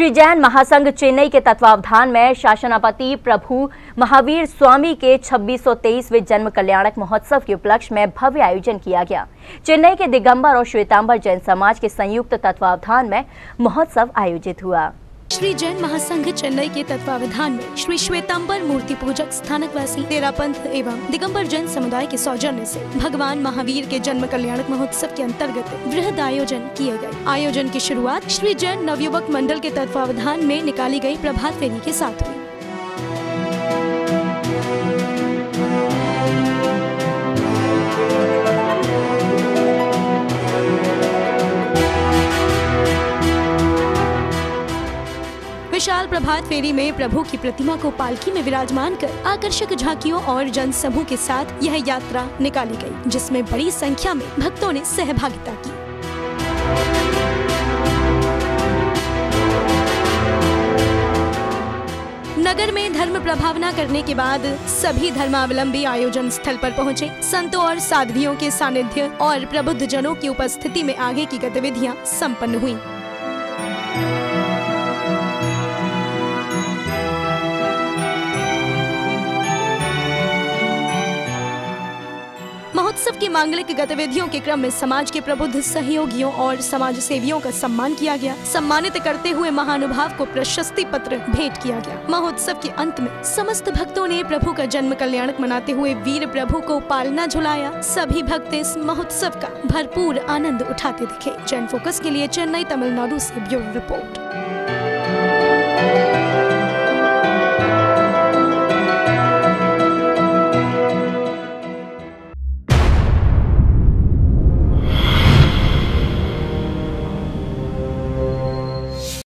श्री जैन महासंघ चेन्नई के तत्वावधान में शासनापति प्रभु महावीर स्वामी के 2623वें जन्म कल्याणक महोत्सव के उपलक्ष्य में भव्य आयोजन किया गया। चेन्नई के दिगंबर और श्वेतांबर जैन समाज के संयुक्त तत्वावधान में महोत्सव आयोजित हुआ। श्री जैन महासंघ चेन्नई के तत्वावधान में श्री श्वेतांबर मूर्ति पूजक स्थानकवासी तेरापंथ एवं दिगंबर जैन समुदाय के सौजन्य से भगवान महावीर के जन्म कल्याणक महोत्सव के अंतर्गत वृहद आयोजन किए गए। आयोजन की शुरुआत श्री जैन नवयुवक मंडल के तत्वावधान में निकाली गई प्रभात फेरी के साथ हुई। विशाल प्रभात फेरी में प्रभु की प्रतिमा को पालकी में विराजमान कर आकर्षक झांकियों और जनसमूह के साथ यह यात्रा निकाली गई, जिसमें बड़ी संख्या में भक्तों ने सहभागिता की। नगर में धर्म प्रभावना करने के बाद सभी धर्मावलंबी आयोजन स्थल पर पहुँचे। संतों और साध्वियों के सानिध्य और प्रबुद्ध जनों की उपस्थिति में आगे की गतिविधियाँ सम्पन्न हुई। महोत्सव की मांगलिक गतिविधियों के क्रम में समाज के प्रबुद्ध सहयोगियों और समाज सेवियों का सम्मान किया गया। सम्मानित करते हुए महानुभाव को प्रशस्ति पत्र भेंट किया गया। महोत्सव के अंत में समस्त भक्तों ने प्रभु का जन्म कल्याणक मनाते हुए वीरप्रभु को पालना झुलाया। सभी भक्त इस महोत्सव का भरपूर आनंद उठाते दिखे। जैन फोकस के लिए चेन्नई तमिलनाडु से ब्यूरो रिपोर्ट।